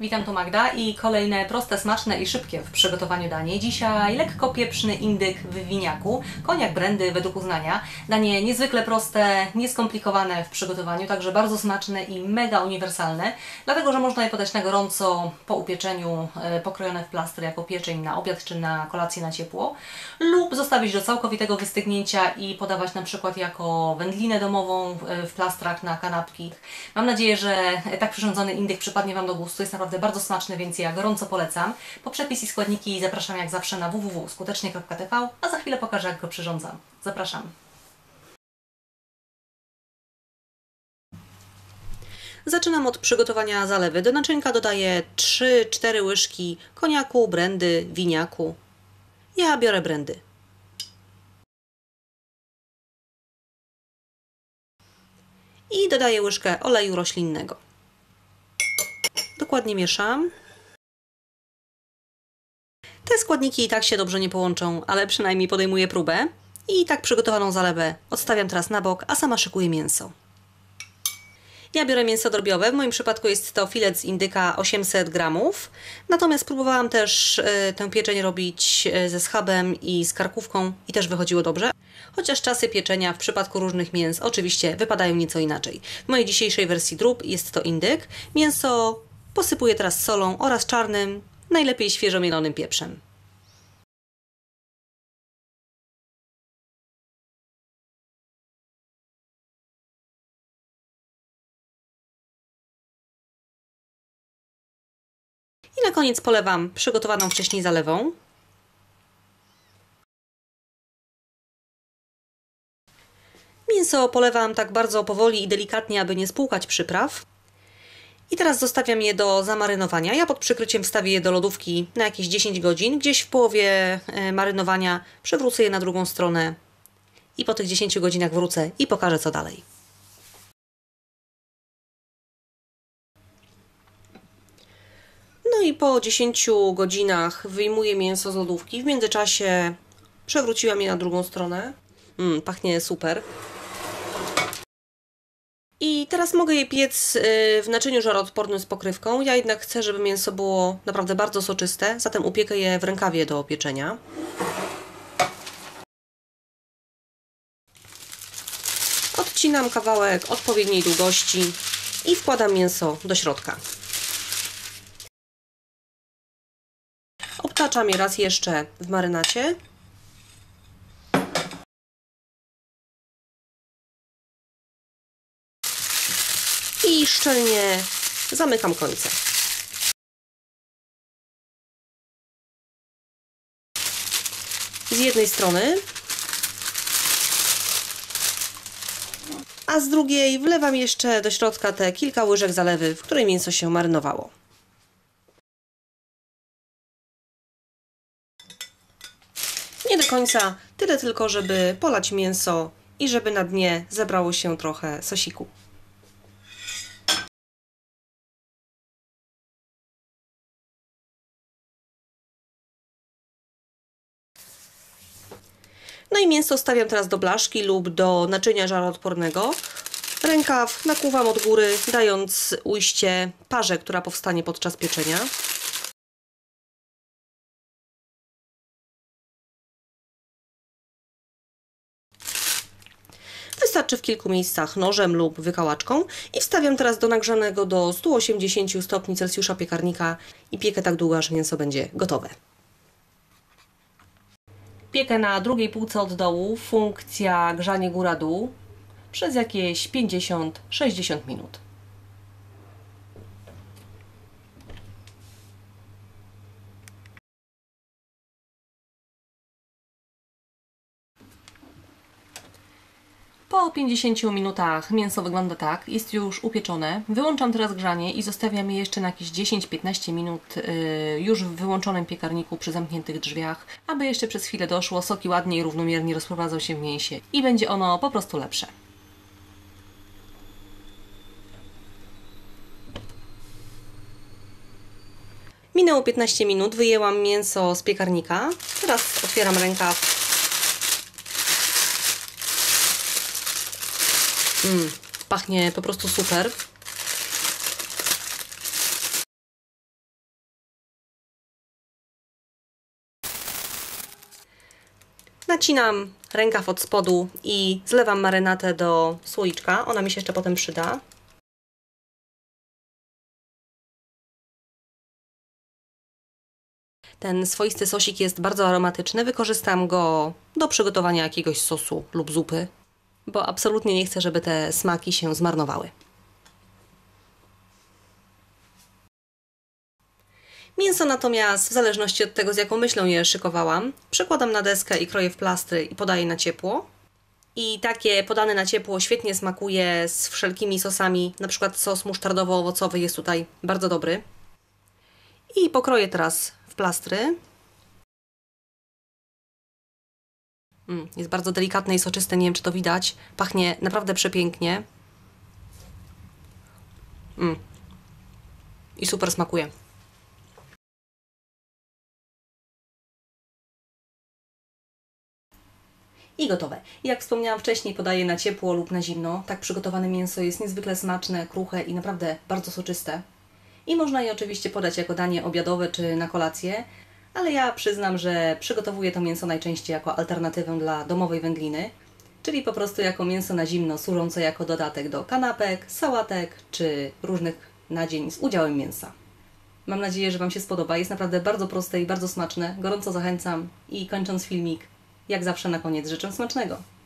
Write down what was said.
Witam, tu Magda i kolejne proste, smaczne i szybkie w przygotowaniu danie. Dzisiaj lekko pieprzny indyk w winiaku, koniak brandy według uznania. Danie niezwykle proste, nieskomplikowane w przygotowaniu, także bardzo smaczne i mega uniwersalne, dlatego że można je podać na gorąco po upieczeniu, pokrojone w plastry jako pieczeń na obiad czy na kolację na ciepło, lub zostawić do całkowitego wystygnięcia i podawać na przykład jako wędlinę domową w plastrach na kanapki. Mam nadzieję, że tak przyrządzony indyk przypadnie Wam do gustu. Jest naprawdę bardzo smaczny, więc ja gorąco polecam. Po przepis i składniki zapraszam jak zawsze na www.skutecznie.tv, a za chwilę pokażę, jak go przyrządzam. Zapraszam. Zaczynam od przygotowania zalewy. Do naczynka dodaję 3-4 łyżki koniaku, brandy, winiaku. Ja biorę brandy. I dodaję łyżkę oleju roślinnego. Dokładnie mieszam. Te składniki i tak się dobrze nie połączą, ale przynajmniej podejmuję próbę. I tak przygotowaną zalewę odstawiam teraz na bok, a sama szykuję mięso. Ja biorę mięso drobiowe, w moim przypadku jest to filet z indyka 800 gramów. Natomiast próbowałam też tę pieczeń robić ze schabem i z karkówką i też wychodziło dobrze. Chociaż czasy pieczenia w przypadku różnych mięs oczywiście wypadają nieco inaczej. W mojej dzisiejszej wersji drób jest to indyk. Mięso posypuję teraz solą oraz czarnym, najlepiej świeżo mielonym pieprzem. I na koniec polewam przygotowaną wcześniej zalewą. Mięso polewam tak bardzo powoli i delikatnie, aby nie spłukać przypraw. I teraz zostawiam je do zamarynowania. Ja pod przykryciem wstawię je do lodówki na jakieś 10 godzin. Gdzieś w połowie marynowania przewrócę je na drugą stronę i po tych 10 godzinach wrócę i pokażę, co dalej. No i po 10 godzinach wyjmuję mięso z lodówki. W międzyczasie przewróciłam je na drugą stronę. Pachnie super. I teraz mogę je piec w naczyniu żaroodpornym z pokrywką. Ja jednak chcę, żeby mięso było naprawdę bardzo soczyste, zatem upiekę je w rękawie do pieczenia. Odcinam kawałek odpowiedniej długości i wkładam mięso do środka. Obtaczam je raz jeszcze w marynacie. I szczelnie zamykam końce. Z jednej strony, a z drugiej wlewam jeszcze do środka te kilka łyżek zalewy, w której mięso się marynowało. Nie do końca, tyle tylko, żeby polać mięso i żeby na dnie zebrało się trochę sosiku. No i mięso stawiam teraz do blaszki lub do naczynia żaroodpornego. Rękaw nakłuwam od góry, dając ujście parze, która powstanie podczas pieczenia. Wystarczy w kilku miejscach nożem lub wykałaczką i wstawiam teraz do nagrzanego do 180 stopni Celsjusza piekarnika i piekę tak długo, aż mięso będzie gotowe. Piekę na drugiej półce od dołu, funkcja grzanie góra-dół, przez jakieś 50-60 minut. Po 50 minutach mięso wygląda tak, jest już upieczone. Wyłączam teraz grzanie i zostawiam je jeszcze na jakieś 10-15 minut już w wyłączonym piekarniku przy zamkniętych drzwiach, aby jeszcze przez chwilę doszło, soki ładnie i równomiernie rozprowadzą się w mięsie i będzie ono po prostu lepsze. Minęło 15 minut, wyjęłam mięso z piekarnika, teraz otwieram rękaw. Pachnie po prostu super. Nacinam rękaw od spodu i zlewam marynatę do słoiczka. Ona mi się jeszcze potem przyda. Ten swoisty sosik jest bardzo aromatyczny. Wykorzystam go do przygotowania jakiegoś sosu lub zupy, bo absolutnie nie chcę, żeby te smaki się zmarnowały. Mięso natomiast, w zależności od tego, z jaką myślą je szykowałam, przekładam na deskę i kroję w plastry i podaję na ciepło. I takie podane na ciepło świetnie smakuje z wszelkimi sosami, na przykład sos musztardowo-owocowy jest tutaj bardzo dobry. I pokroję teraz w plastry. Jest bardzo delikatne i soczyste, nie wiem czy to widać. Pachnie naprawdę przepięknie. I super smakuje. I gotowe. Jak wspomniałam wcześniej, podaję na ciepło lub na zimno. Tak przygotowane mięso jest niezwykle smaczne, kruche i naprawdę bardzo soczyste. I można je oczywiście podać jako danie obiadowe czy na kolację, ale ja przyznam, że przygotowuję to mięso najczęściej jako alternatywę dla domowej wędliny, czyli po prostu jako mięso na zimno, służące jako dodatek do kanapek, sałatek czy różnych nadzień z udziałem mięsa. Mam nadzieję, że Wam się spodoba. Jest naprawdę bardzo proste i bardzo smaczne. Gorąco zachęcam i kończąc filmik, jak zawsze na koniec życzę smacznego.